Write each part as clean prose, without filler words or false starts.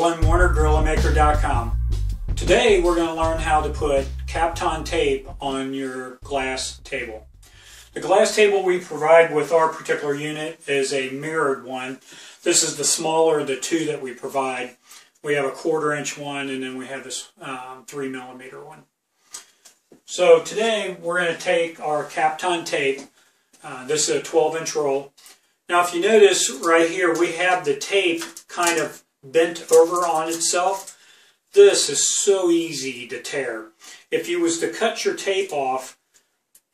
Glenn Warner, gorillamaker.com. Today we're going to learn how to put Kapton tape on your glass table. The glass table we provide with our particular unit is a mirrored one. This is the smaller of the two that we provide. We have a 1/4 inch one, and then we have this 3mm one. So today we're going to take our Kapton tape. This is a 12-inch roll. Now if you notice right here, we have the tape kind of bent over on itself. This is so easy to tear. If you was to cut your tape off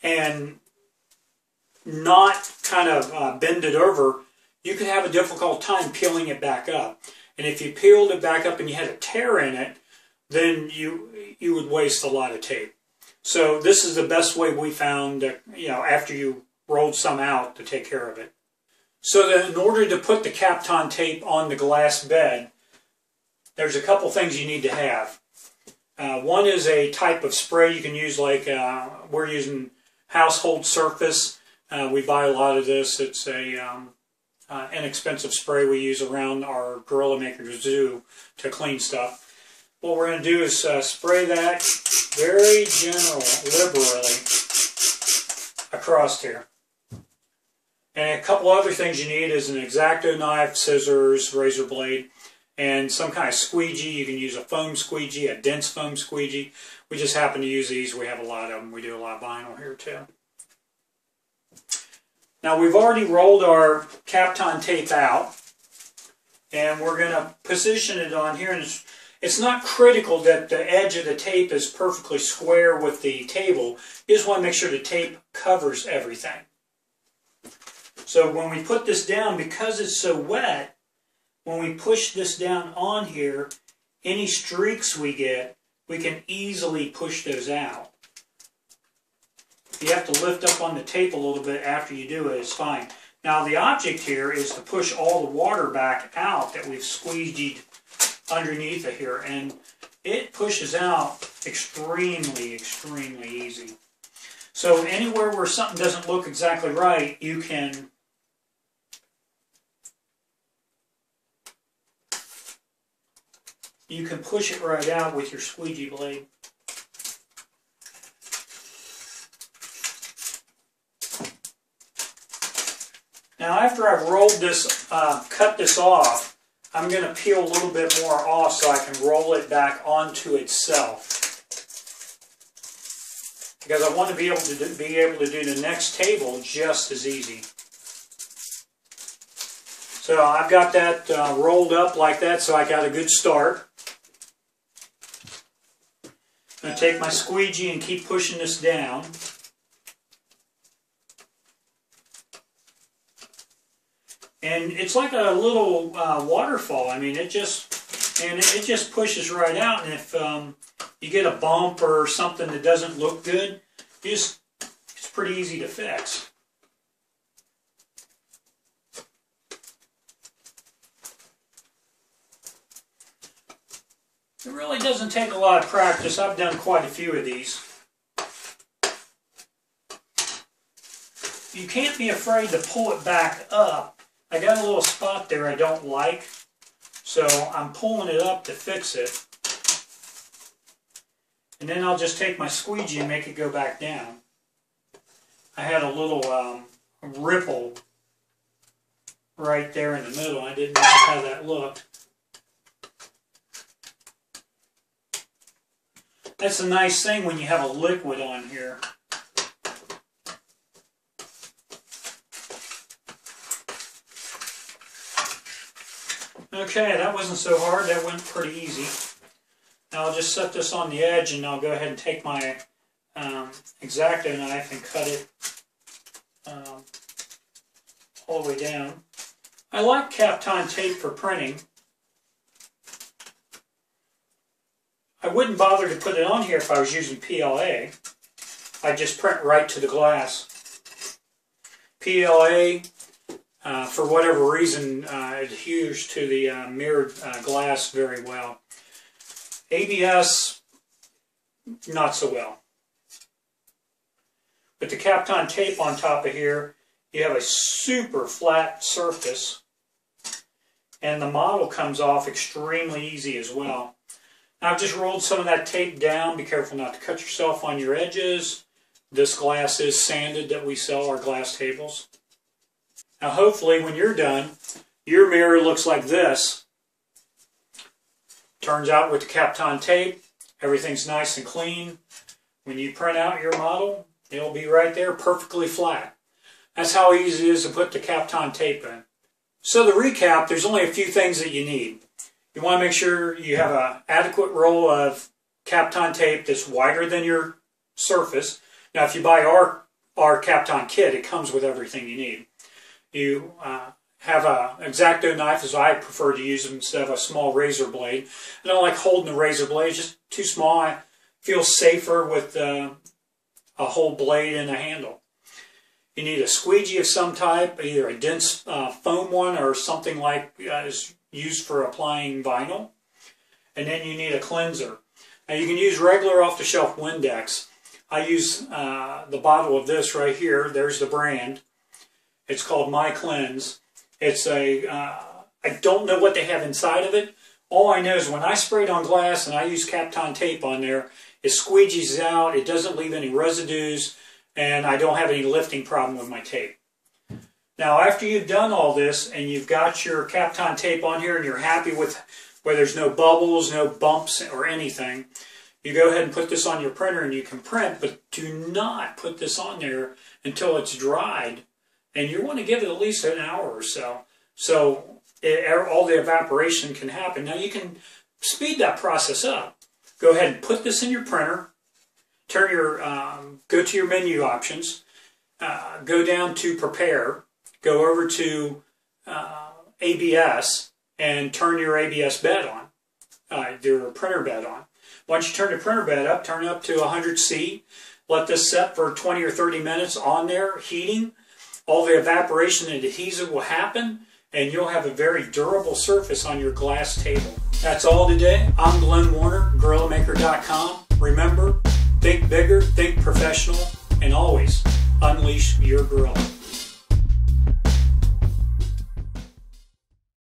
and not kind of bend it over, you could have a difficult time peeling it back up. And if you peeled it back up and you had a tear in it, then you would waste a lot of tape. So this is the best way we found, after you rolled some out, to take care of it. So that in order to put the Kapton tape on the glass bed, there's a couple things you need to have. One is a type of spray you can use, like we're using household surface. We buy a lot of this. It's a inexpensive spray we use around our Gorilla Maker Zoo to clean stuff. What we're going to do is spray that very liberally across here. And a couple other things you need is an X-Acto knife, scissors, razor blade, and some kind of squeegee. You can use a foam squeegee, a dense foam squeegee. We just happen to use these. We have a lot of them. We do a lot of vinyl here too. Now we've already rolled our Kapton tape out, and we're going to position it on here. And it's not critical that the edge of the tape is perfectly square with the table. You just want to make sure the tape covers everything. So when we put this down, because it's so wet, when we push this down on here, any streaks we get, we can easily push those out. You have to lift up on the tape a little bit after you do it, it's fine. Now the object here is to push all the water back out that we've squeegeed underneath it here, and it pushes out extremely, extremely easy. So anywhere where something doesn't look exactly right, you can push it right out with your squeegee blade. Now after I've rolled this, cut this off, I'm going to peel a little bit more off so I can roll it back onto itself. Because I want to be able to do the next table just as easy. So I've got that rolled up like that, so I got a good start. I'm going to take my squeegee and keep pushing this down. And it's like a little waterfall. I mean, it just pushes right out. And if you get a bump or something that doesn't look good, it's pretty easy to fix. It really doesn't take a lot of practice. I've done quite a few of these. You can't be afraid to pull it back up. I got a little spot there I don't like, so I'm pulling it up to fix it. And then I'll just take my squeegee and make it go back down. I had a little ripple right there in the middle. I didn't know how that looked. That's a nice thing when you have a liquid on here. Okay, that wasn't so hard. That went pretty easy. Now I'll just set this on the edge, and I'll go ahead and take my X-Acto knife and cut it all the way down. I like Kapton tape for printing. I wouldn't bother to put it on here if I was using PLA. I'd just print right to the glass. PLA, for whatever reason, adheres to the mirrored glass very well. ABS, not so well. With the Kapton tape on top of here, you have a super flat surface. and the model comes off extremely easy as well. Now, I've just rolled some of that tape down. Be careful not to cut yourself on your edges. This glass is sanded that we sell our glass tables. Now, hopefully, when you're done, your mirror looks like this. Turns out with the Kapton tape, everything's nice and clean. When you print out your model, it'll be right there, perfectly flat. That's how easy it is to put the Kapton tape in. So to recap, there's only a few things that you need. You want to make sure you have an adequate roll of Kapton tape that's wider than your surface. Now, if you buy our Kapton kit, it comes with everything you need. You have an X-Acto knife, as I prefer to use them, instead of a small razor blade. I don't like holding the razor blade, it's just too small. I feel safer with a whole blade and a handle. You need a squeegee of some type, either a dense foam one or something like is used for applying vinyl. And then you need a cleanser. Now, you can use regular off-the-shelf Windex. I use the bottle of this right here. There's the brand. It's called My Cleanse. It's a, I don't know what they have inside of it. All I know is when I spray it on glass and I use Kapton tape on there, it squeegees out, it doesn't leave any residues, and I don't have any lifting problem with my tape. Now, after you've done all this and you've got your Kapton tape on here and you're happy with where there's no bubbles, no bumps, or anything, you go ahead and put this on your printer and you can print, but do not put this on there until it's dried. And you want to give it at least an hour or so, so all the evaporation can happen. Now, you can speed that process up. Go ahead and put this in your printer. Turn your go to your menu options. Go down to Prepare. Go over to ABS and turn your ABS bed on, your printer bed on. Once you turn the printer bed up, turn it up to 100 C. Let this set for 20 or 30 minutes on there, heating. All the evaporation and adhesive will happen, and you'll have a very durable surface on your glass table. That's all today. I'm Glenn Warner, gorillamaker.com. Remember, think bigger, think professional, and always unleash your gorilla.